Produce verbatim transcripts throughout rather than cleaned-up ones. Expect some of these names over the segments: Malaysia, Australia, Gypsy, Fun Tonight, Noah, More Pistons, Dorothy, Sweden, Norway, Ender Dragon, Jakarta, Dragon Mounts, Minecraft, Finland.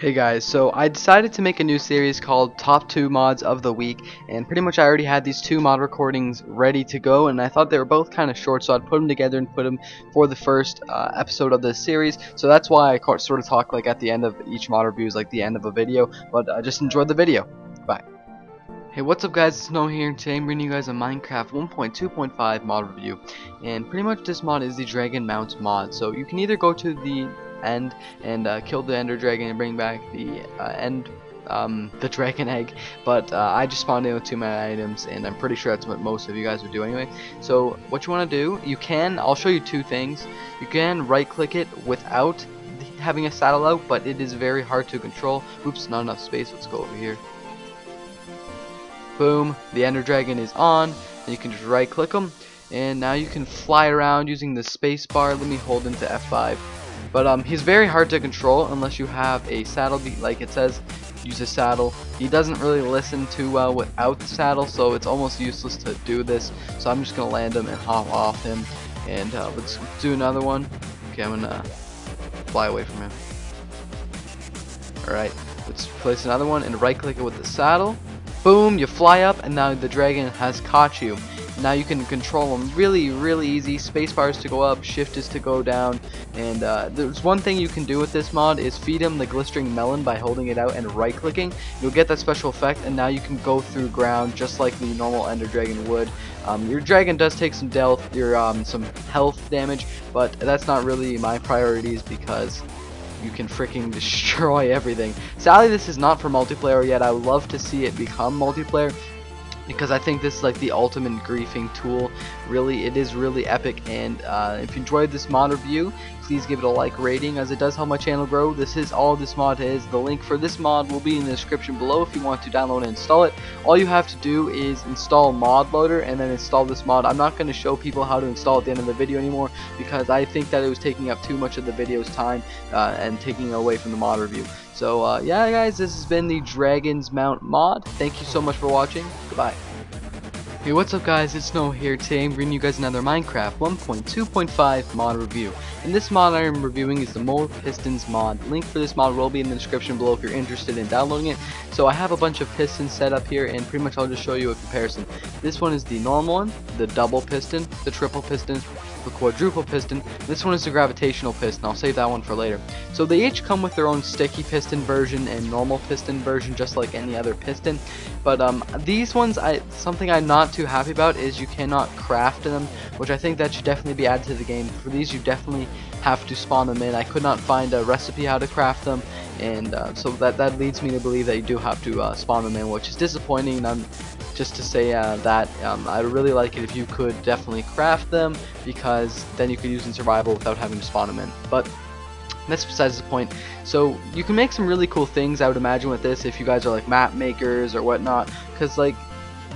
Hey guys, so I decided to make a new series called Top two Mods of the Week, and pretty much I already had these two mod recordings ready to go, and I thought they were both kind of short, so I'd put them together and put them for the first uh, episode of this series. So that's why I sort of talk like at the end of each mod review is like the end of a video, but I just enjoyed the video. Bye. Hey, what's up guys, it's Noah here, and today I'm bringing you guys a Minecraft one point two point five mod review. And pretty much this mod is the Dragon Mounts mod, so you can either go to the end and uh, kill the Ender Dragon and bring back the uh, end um, the dragon egg, but uh, I just spawned in with too many items, and I'm pretty sure that's what most of you guys would do anyway. So what you want to do, you can I'll show you two things. You can right click it without having a saddle out, but it is very hard to control. Oops, not enough space. Let's go over here. Boom, the Ender Dragon is on, and you can just right click them, and now you can fly around using the space bar. Let me hold into F five. But um, he's very hard to control unless you have a saddle. Like it says, use a saddle. He doesn't really listen too well without the saddle, so it's almost useless to do this. So I'm just going to land him and hop off him. And uh, let's do another one. Okay, I'm going to fly away from him. Alright, let's place another one and right click it with the saddle. Boom, you fly up, and now the dragon has caught you. Now you can control them really, really easy. Spacebar is to go up, shift is to go down, and uh, there's one thing you can do with this mod is feed him the glistering melon by holding it out and right clicking. You'll get that special effect, and now you can go through ground just like the normal Ender Dragon would. Um, your dragon does take some delf, your um, some health damage, but that's not really my priorities because you can freaking destroy everything. Sadly, this is not for multiplayer yet. I would love to see it become multiplayer, because I think this is like the ultimate griefing tool. Really, it is really epic, and uh, if you enjoyed this mod review, please give it a like rating, as it does help my channel grow. This is all this mod is. The link for this mod will be in the description below if you want to download and install it. All you have to do is install mod loader and then install this mod. I'm not going to show people how to install at the end of the video anymore, because I think that it was taking up too much of the video's time uh, and taking away from the mod review. So uh, yeah guys, this has been the Dragon's Mount mod. Thank you so much for watching. Goodbye. Hey, what's up guys, it's Noah here. Today I'm bringing you guys another Minecraft one point two point five mod review. And this mod I am reviewing is the More Pistons mod. Link for this mod will be in the description below if you're interested in downloading it. So I have a bunch of pistons set up here, and pretty much I'll just show you a comparison. This one is the normal one, the double piston, the triple piston, the quadruple piston. This one is the gravitational piston. I'll save that one for later. So they each come with their own sticky piston version and normal piston version, just like any other piston. But um, these ones, I something I'm not too happy about is you cannot craft them, which I think that should definitely be added to the game. For these, you definitely have to spawn them in. I could not find a recipe how to craft them, and uh, so that that leads me to believe that you do have to uh, spawn them in, which is disappointing. And I'm just to say uh, that um, I really like it if you could definitely craft them, because then you could use in survival without having to spawn them in. But that's besides the point. So you can make some really cool things, I would imagine, with this if you guys are like map makers or whatnot, because like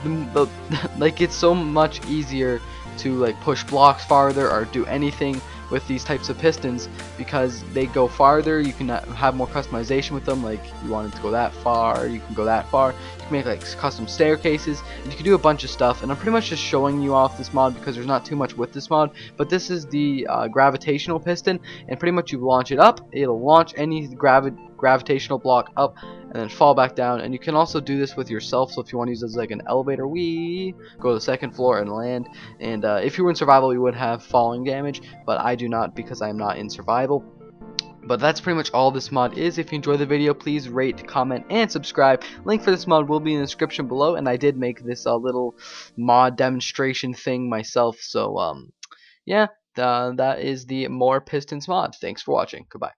the, the, like it's so much easier to like push blocks farther or do anything with these types of pistons, because they go farther. You can have more customization with them, like you want it to go that far, you can go that far, you can make like custom staircases, and you can do a bunch of stuff. And I'm pretty much just showing you off this mod because there's not too much with this mod, but this is the uh, gravitational piston, and pretty much you launch it up, it'll launch any gravi gravitational block up and then fall back down. And you can also do this with yourself, so if you want to use this as like an elevator, we go to the second floor and land. And uh, if you were in survival, you would have falling damage, but I do not, because I am not in survival. But that's pretty much all this mod is. If you enjoyed the video, please rate, comment, and subscribe. Link for this mod will be in the description below, and I did make this uh, little mod demonstration thing myself. So um, yeah, uh, that is the More Pistons mod. Thanks for watching. Goodbye.